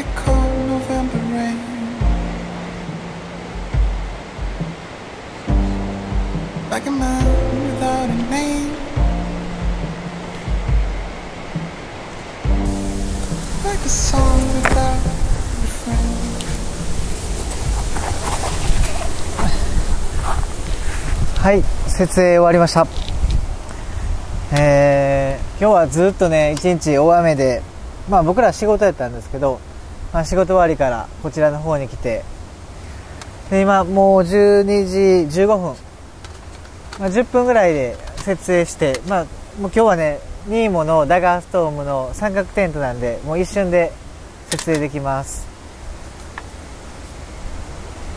like cold November rain. Like a mountain without a name. Like a song without a refrain.はい、設営終わりました。今日はずっとね、一日大雨で、まあ僕ら仕事やったんですけど、まあ、仕事終わりからこちらの方に来て、で今もう12時15分、まあ、10分ぐらいで設営して、まあ、もう今日はね、ニーモのダガーストームの三角テントなんで、もう一瞬で設営できます。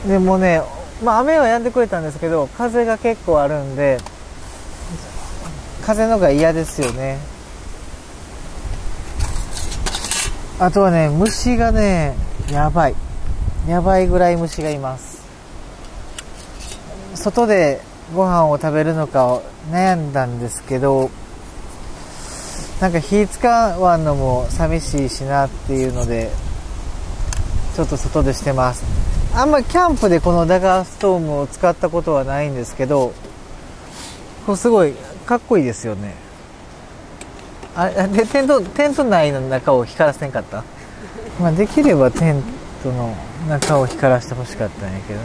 でもね、まあ、雨は止んでくれたんですけど、風が結構あるんで、風のが嫌ですよね。あとはね、虫がね、やばいぐらい虫がいます。外でご飯を食べるのかを悩んだんですけど、なんか火使わんのも寂しいしなっていうので、ちょっと外でしてます。あんまりキャンプでこのダガーストームを使ったことはないんですけど、こうすごいかっこいいですよね。あれでテント内の中を光らせんかった。まあできればテントの中を光らせてほしかったんやけど、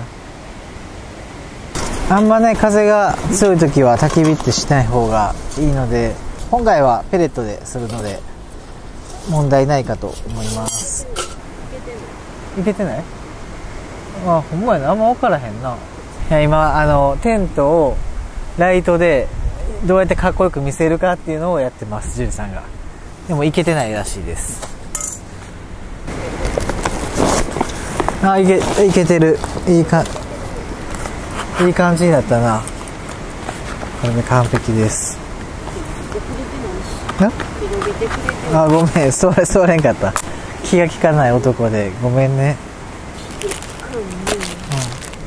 あんまね、風が強い時は焚き火ってしない方がいいので、今回はペレットでするので問題ないかと思います。いけてない？あ、ほんまやな、あんま分からへんな。いや、今テントをライトでどうやってかっこよく見せるかっていうのをやってます、樹里さんが。でもいけてないらしいです。あ、いけてる。いい感じになったな。これね、完璧です。あ、ごめん、座れんかった。気が利かない男でごめんね。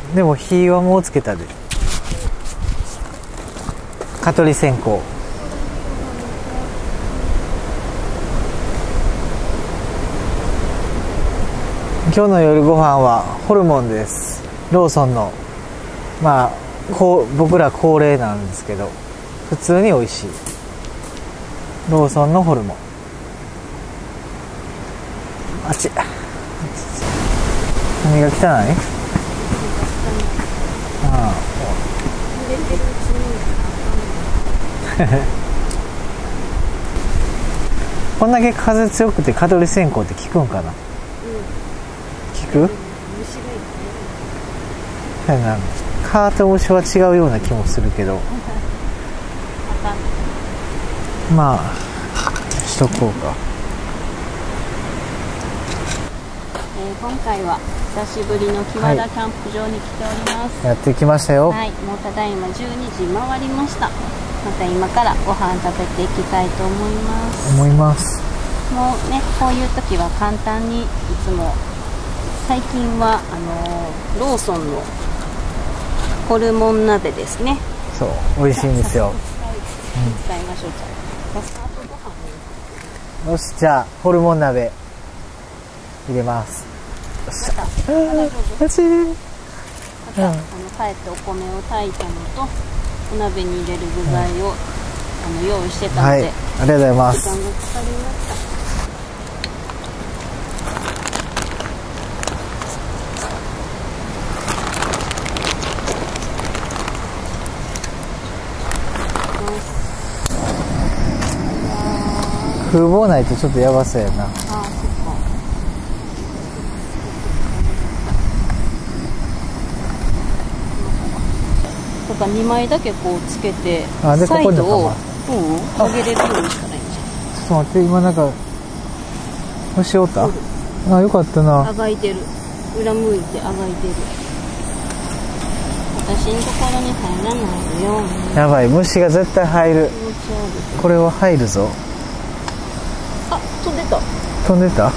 うん、でも火はもうつけたで。蚊取り線香。今日の夜ご飯はホルモンです。ローソンの、まあこう僕ら恒例なんですけど、普通に美味しいローソンのホルモン。あっち、髪が汚い？ああこんだけ風強くて蚊取り線香って効くんかな、うん、効く？蚊と虫は違うような気もするけどまあしとこうか。今回は久しぶりの木和田キャンプ場に来ております、はい、やってきましたよ。はい、もうただいま12時回りました。また今からご飯食べていきたいと思います。もうね、こういう時は簡単にいつも、最近はローソンのホルモン鍋ですね。そう、美味しいんですよ。使いましょう。よし、じゃあホルモン鍋入れます。また帰ってお米を炊いたのと、お鍋に入れる具材を、用意してたので、はい、ありがとうございます。時間がかかりました。風防ないとちょっとやばそうやな。2枚だけこうつけて、サイドを上げれるようにしたらいいんじゃん。ちょっと待って、今なんか虫おった、うん、あ、よかったな。あがいてる、裏向いてあがいてる。私のところに入らないように。やばい、虫が絶対入る。これは入るぞ。あ、飛んでたあ、ち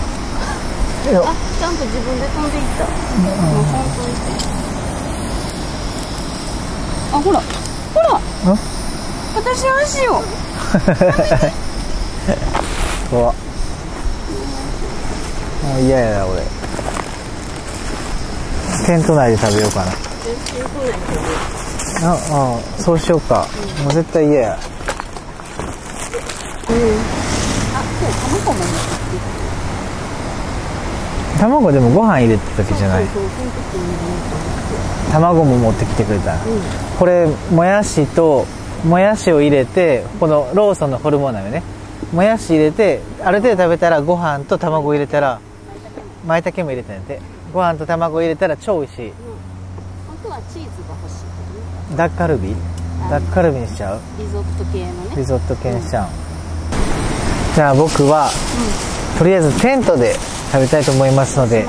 ゃんと自分で飛んでいった。もう本当にあ、ほら私の足をあ、嫌やな、俺。テント内で食べようかな。ああ、そうしようか。もう絶対嫌や。卵でもご飯入れてたわけじゃない。卵も持ってきてくれた。これもやしを入れて、このローソンのホルモン鍋ね、もやし入れてある程度食べたら、ご飯と卵入れたら、舞茸も入れたんやって、ご飯と卵入れたら超美味しい。本当はチーズが欲しい。ダッカルビ？ダッカルビにしちゃう？リゾット系のね。リゾット系にしちゃう。じゃあ僕はとりあえずテントで食べたいと思いますので。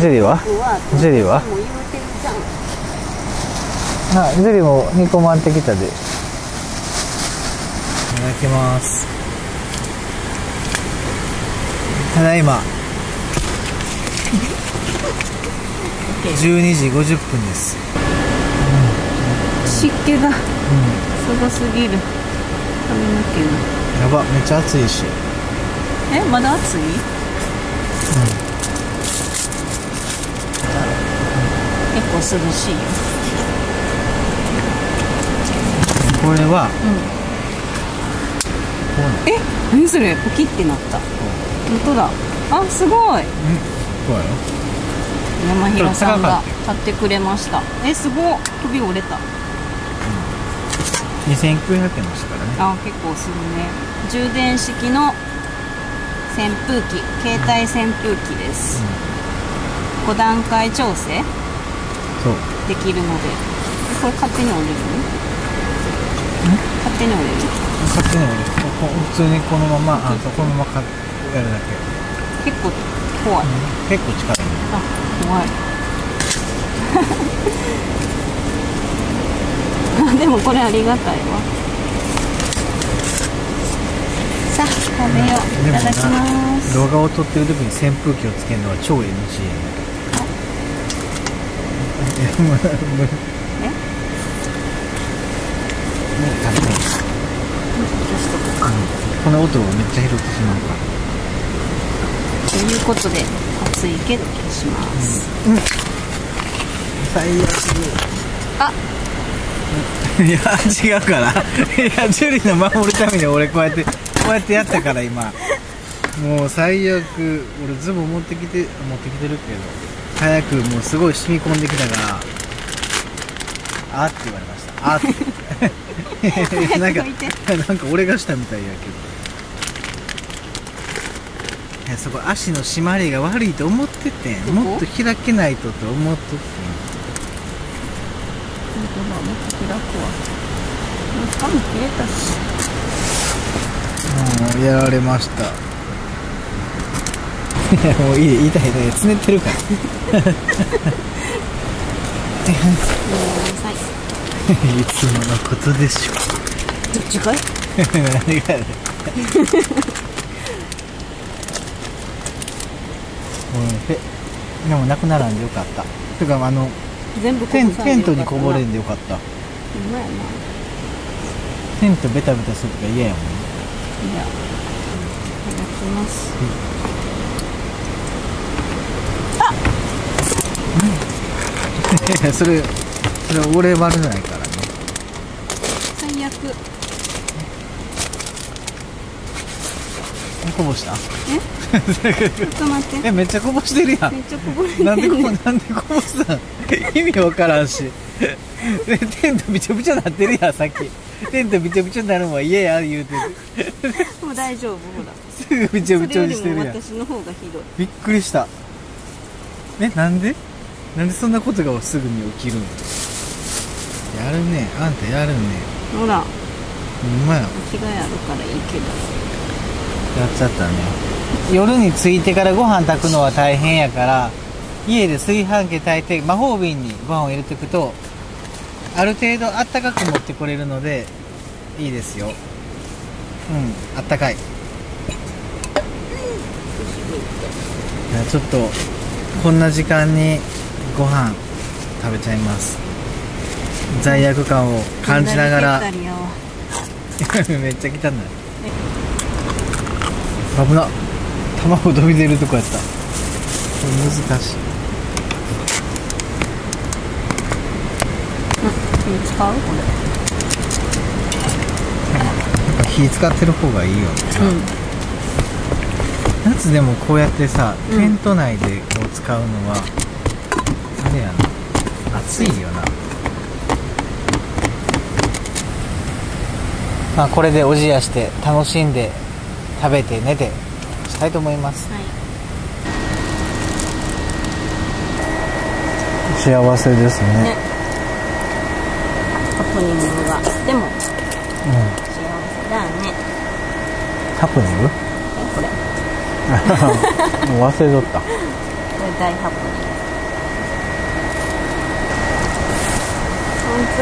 ジュリは？ジュリは？あ、ジュリも2個回ってきたで。いただきます。ただいま12時50分です。湿気がすごすぎる。髪の毛が。やば、めっちゃ暑いし。え、まだ暑い？結構涼しいよ。これは、うん、え、何それ、ポキってなった。本当だ。あ、すごい。山平さんが買ってくれました。え、すごい。首折れた。2,900円でしたからね。あ、結構するね。充電式の扇風機、携帯扇風機です。5段階調整できるので、これ勝手に折れるね。勝手に折れる。勝手に折れる。普通にこのまま、あ、このままやるだけ。結構怖い。結構近い。あ、怖い。でもこれありがたいわ。さあ、食べよう。いただきます。動画を撮ってる時に扇風機をつけるのは超 NG。え？この音をめっちゃ拾ってしまうから。ということで、暑いけど消します。最悪。あ、いや違うから。いや、ジュリの守るために俺こうやってやったから。今もう最悪。俺ズボン持ってきてるけど、早くもうすごい染み込んできたから、あって言われました。あってなんか俺がしたみたいやけど。そこ足の締まりが悪いと思ってて、もっと開けないとと思っとって。もっと開くわ。しかも切れたし。もうやられました。いや、もういい。痛いつねってるから。いつものことでしょう。どっちかい？何がある？でもなくならんでよかった。てか、全部テントにこぼれんでよかった。うまいな。テントベタベタするとか嫌やもんね。いや。いただきます。あっ！それ俺悪くないからね。最悪。こぼした？え？ちょっと待って。え、めっちゃこぼしてるやん。めっちゃこぼれてる。なんでこぼした？意味わからんし。テントびちょびちょなってるやん、さっき。テントびちょびちょになるのは嫌や言うてる。もう大丈夫、ほら。すぐびちょびちょにしてるやん。私の方がひどい。びっくりした。え、なんでそんなことがすぐに起きるの？やるね、あんたやるね。ほら。うまい。気がやるからいいけど。やっちゃったね。夜に着いてからご飯炊くのは大変やから、家で炊飯器炊いて魔法瓶にご飯を入れておくと、ある程度あったかく持ってこれるので、いいですよ。うん、あったかい。ちょっと、こんな時間にご飯食べちゃいます。罪悪感を感じながら。めっちゃ汚い。危な。卵飛び出るとこやった。難しい。火使う？これなんか火使ってる方がいいよね。うん、夏でもこうやってさ、テント内でこう使うのは、うん、あれやな、暑いよな。まあこれでおじやして楽しんで食べて寝てしたいと思います。はい、幸せですね。ハプニングがでも、うん、幸せだね。ハプニング？これもう忘れとった。これ大ハプニング。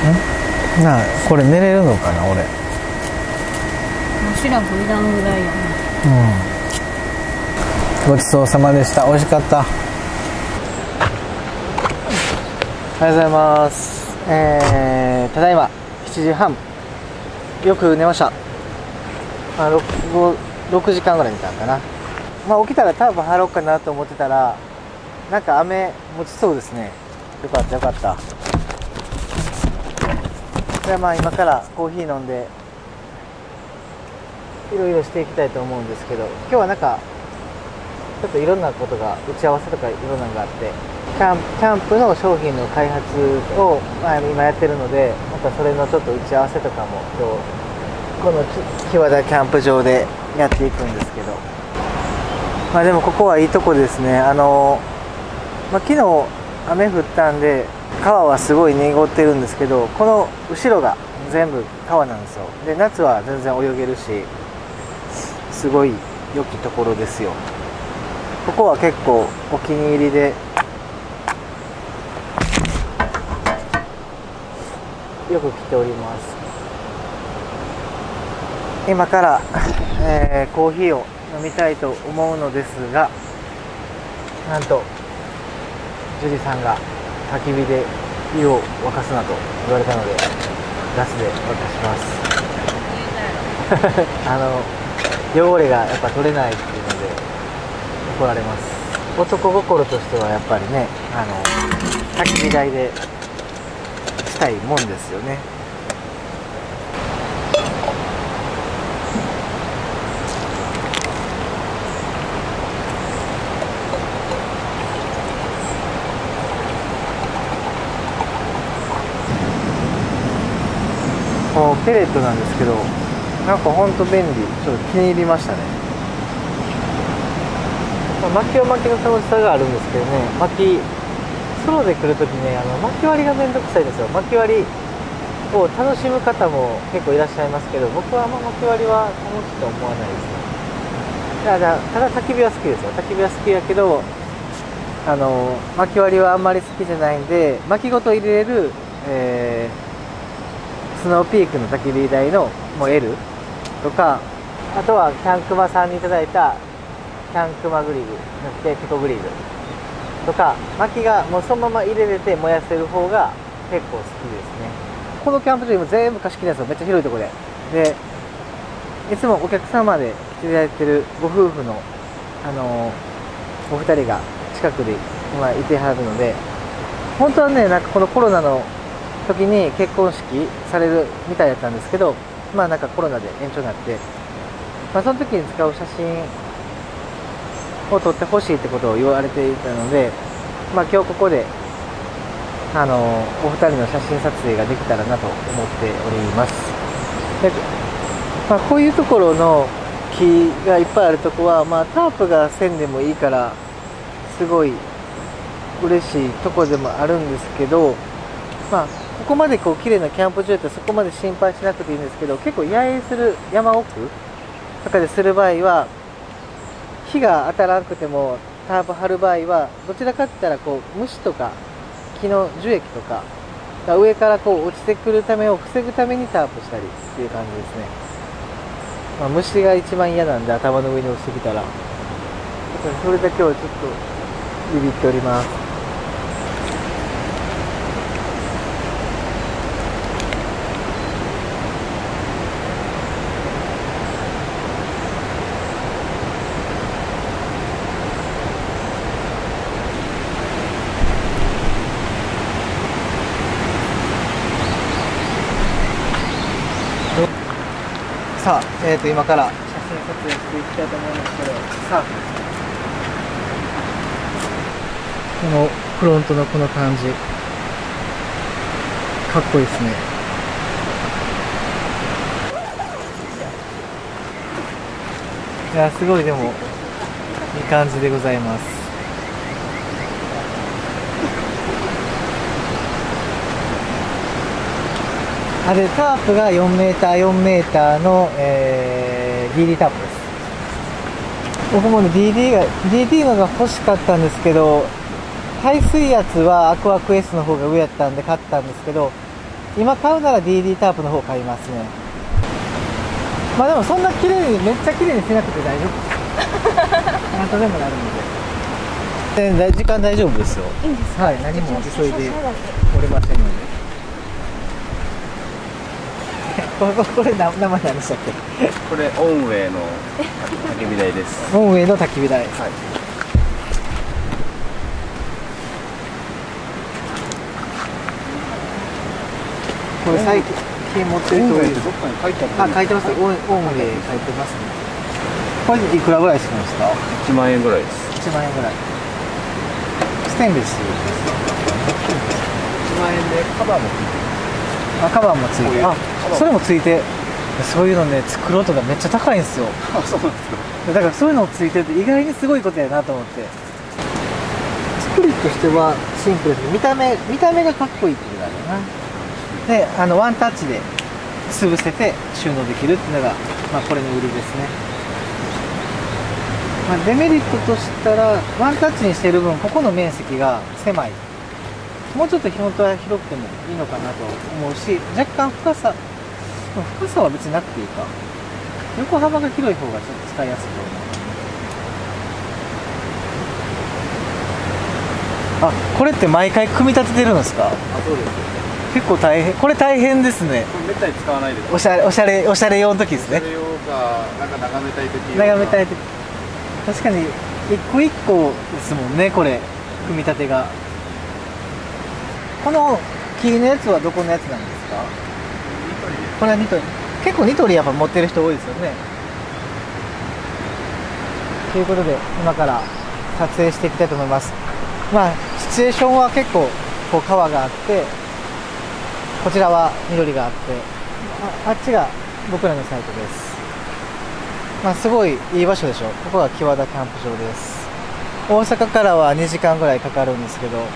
んなあ、これ寝れるのかな。俺シラフいらんぐらいやな。うん、ごちそうさまでした。美味しかった。おはようございます。ただいま7時半。よく寝ました。まあ、6時間ぐらい寝たんかな。まあ、起きたらタープ張ろうかなと思ってたらなんか雨持ちそうですね。よかったよかった。じゃあまあ今からコーヒー飲んでいろいろしていきたいと思うんですけど、今日はなんかちょっといろんなことが打ち合わせとかいろんなのがあって、キャンプの商品の開発を、まあ、今やってるので、またそれのちょっと打ち合わせとかも今日この木和田キャンプ場でやっていくんですけど、まあでもここはいいとこですね。まあ、昨日雨降ったんで川はすごい濁ってるんですけど、この後ろが全部川なんですよ。で夏は全然泳げるしすごい良きところですよ。ここは結構お気に入りでよく来ております。今から、コーヒーを飲みたいと思うのですが、なんとジュリさんが焚き火で湯を沸かすなと言われたのでガスで沸かします。汚れがやっぱ取れないっていうので怒られます。男心としてはやっぱりね、焚き火台でしたいもんですよね。こうペレットなんですけど、なんかほんと便利。ちょっと気に入りましたね。薪は薪の楽しさがあるんですけどね、薪ソロで来るときね、薪割りがめんどくさいですよ。薪割りを楽しむ方も結構いらっしゃいますけど、僕はあんま薪割りは楽しいと思わないですね。ただ焚き火は好きですよ。焚き火は好きやけど薪割りはあんまり好きじゃないんで、薪ごと入れる、スノーピークの焚き火台のもう L とか、あとはキャンクマさんにいただいたキャンクマグリルなくてテコグリルとか、薪がもうそのまま入れれて燃やせる方が結構好きですね。このキャンプ場も全部貸し切りなんですよ。めっちゃ広いところで、いつもお客様で来ていただいてるご夫婦の、お二人が近くで今いてはるので、本当はね、なんかこのコロナの時に結婚式されるみたいだったんですけど、まあなんかコロナで延長になって、まあ、その時に使う写真を撮ってほしいってことを言われていたので、まあ、今日ここでお二人の写真撮影ができたらなと思っております。で、まあ、こういうところの木がいっぱいあるとこは、まあ、タープがせんでもいいからすごい嬉しいとこでもあるんですけど、まあここまでこう綺麗なキャンプ場ってそこまで心配しなくていいんですけど、結構野営する山奥とかでする場合は火が当たらなくてもタープ張る場合はどちらかっていったらこう虫とか木の樹液とかが上からこう落ちてくるためを防ぐためにタープしたりっていう感じですね。まあ、虫が一番嫌なんで頭の上に落ちてきたら、それだけはちょっとビビっております。さあ、今から写真撮影していきたいと思うんですけど、さあこのフロントのこの感じかっこいいですね。いやすごい、でもいい感じでございます。あれタープが 4m の、DD タープです。僕もね DD のが欲しかったんですけど、耐水圧はアクアクエスの方が上やったんで買ったんですけど、今買うなら DD タープの方買いますね。まあでもそんな綺麗にめっちゃ綺麗にしなくて大丈夫です。なんとでもなるので。時間大丈夫ですよ。いいんですか？はい、何も急いでおりませんので。これ生何でしたっけ？これオンウェイの焚き火台です。オンウェイの焚き火台。はい。これ最近。持ってる人多いです。あ、書いてます。オンで書いてますね。これいくらぐらいするんですか？1万円ぐらいです。1万円ぐらい。ステンレスです。1万円でカバーもついてる。あ、カバーもついてる。あ、それもついて。そういうのね、作ろうとかめっちゃ高いんですよ。あ、そうなんですか。だからそういうのもついてるって意外にすごいことやなと思って。作りとしてはシンプルです。見た目がかっこいいっていうのがあるな。で、ワンタッチで潰せて収納できるっていうのが、まあ、これの売りですね。まあ、デメリットとしたらワンタッチにしてる分ここの面積が狭い。もうちょっと本当は広くてもいいのかなと思うし、若干深さは別になくていいか。横幅が広い方がちょっと使いやすいと思う。あ、これって毎回組み立ててるんですか？あ、そうです。結構大変、これ大変ですね。めったに使わないです。おしゃれ用の時ですね。おしゃれ用か、なんか眺めたい時。眺めたい時。確かに、一個一個ですもんね、これ、組み立てが。この木のやつはどこのやつなんですか？ニトリです。これはニトリ。結構ニトリやっぱ持ってる人多いですよね。ということで、今から撮影していきたいと思います。まあ、シチュエーションは結構、こう川があって。こちらは緑があって、あっちが僕らのサイトです。まあ、すごいいい場所でしょう。ここが木和田キャンプ場です。大阪からは2時間ぐらいかかるんですけど、まあ、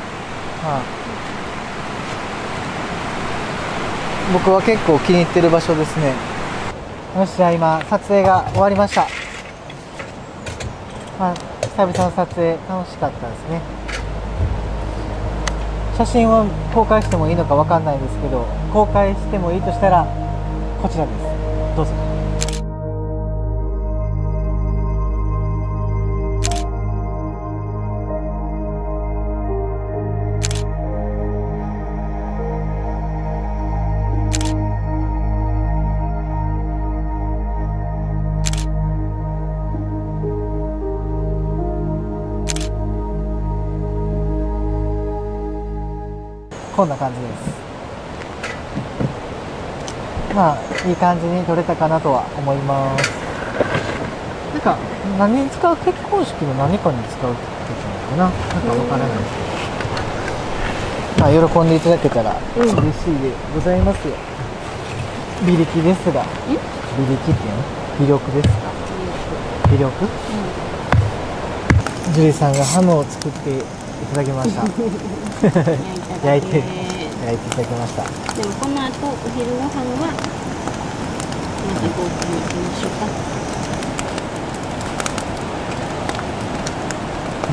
僕は結構気に入ってる場所ですね。よし、じゃあ今、撮影が終わりました。まあ、久々の撮影、楽しかったですね。写真を公開してもいいのかわかんないですけど、公開してもいいとしたらこちらです。どうぞ。こんな感じです。まあいい感じに撮れたかなとは思います。なんか何に使う、結婚式の何かに使うってことなのかな、なんかわからないですけど、まあ、喜んでいただけたら嬉しいでございますよ。微力ですが、微力っていうの？微力ですか？微力？ジュリさんがハムを作っていただきました。焼いていただきました。でもこの後お昼ご飯はまた豪華に行きましょうか。う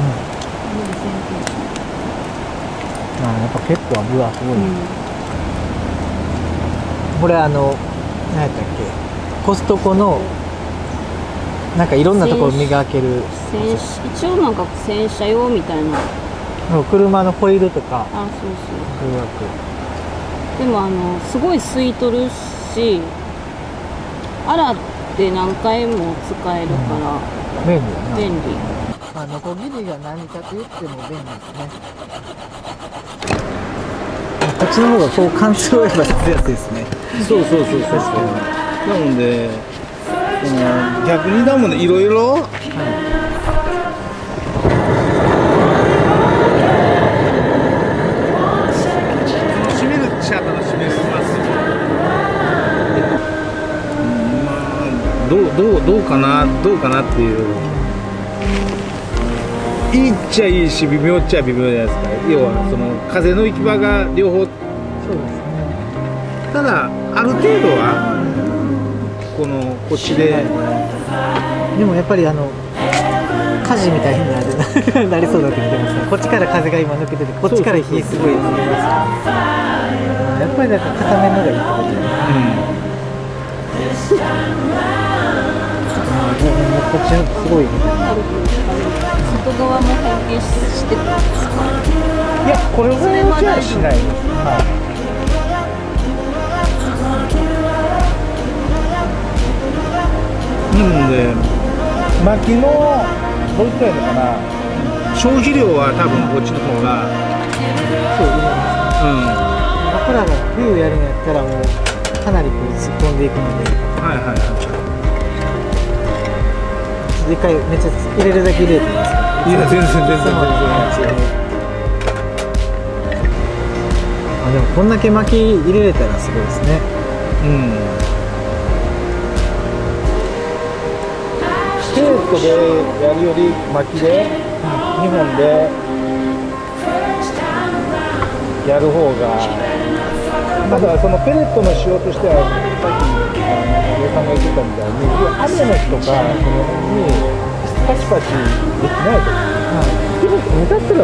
ん。まあやっぱ結構油はすごい。うん、これ何やったっけ、コストコのなんかいろんなところ磨ける。一応なんか洗車用みたいな。車のホイールとか。あ、そうそう。でもすごい吸い取るし、洗って何回も使えるから、うん、便利。まあノコギリが何かと言っても便利ですね。こっちの方がこう貫通をやっぱしやすいですね。そうそうそう、確かに。なので逆にだもんね、いろいろ。閉めるっちゃ楽しめます。どうかなっていう。いいっちゃいいし、微妙っちゃ微妙じゃないですか。要はその風の行き場が両方。そうですね。ただある程度は。このこっちででもやっぱり火事みたいになりそうだと思ってますね。こっちから風が今抜けてて、こっちから火すごい抜けてます。やっぱりなんか固めのがいいと思ってます。こっちのすごい外側も変形してるんですか？いや、これはじゃあしないです。はい。なので薪のどれくらいのかな、消費量は多分こっちの方がそう僕らが冬やるんやったらもうかなりこう突っ込んでいくので、はいはいはい、でかいめっちゃ入れるだけ入れてます。いや全然。あ、でもこんだけ薪入れれたらすごいですね。テープでやるより薪で2本でやる方が、だからそのペレットの仕様としてはさっき上さんが言ってたみたいに雨の日とかそのにパチパチできないと思う。でもだ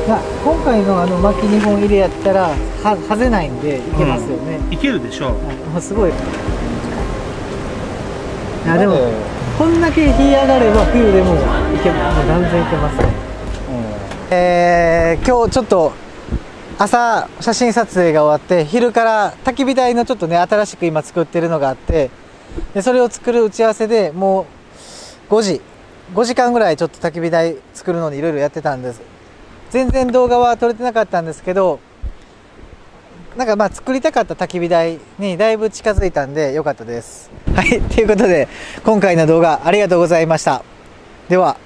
ったらどう？今回の薪2本入れやったらはぜないんでいけますよね。いけるでしょう。すごい。あ、でもこんだけ火上がれば冬でも断然いけますね。今日ちょっと朝写真撮影が終わって、昼から焚き火台のちょっとね新しく今作ってるのがあって、でそれを作る打ち合わせでもう5時間ぐらいちょっと焚き火台作るのにいろいろやってたんです。全然動画は撮れてなかったんですけど、なんかまあ作りたかった焚き火台にだいぶ近づいたんで良かったです。はい、ということで今回の動画ありがとうございました。では。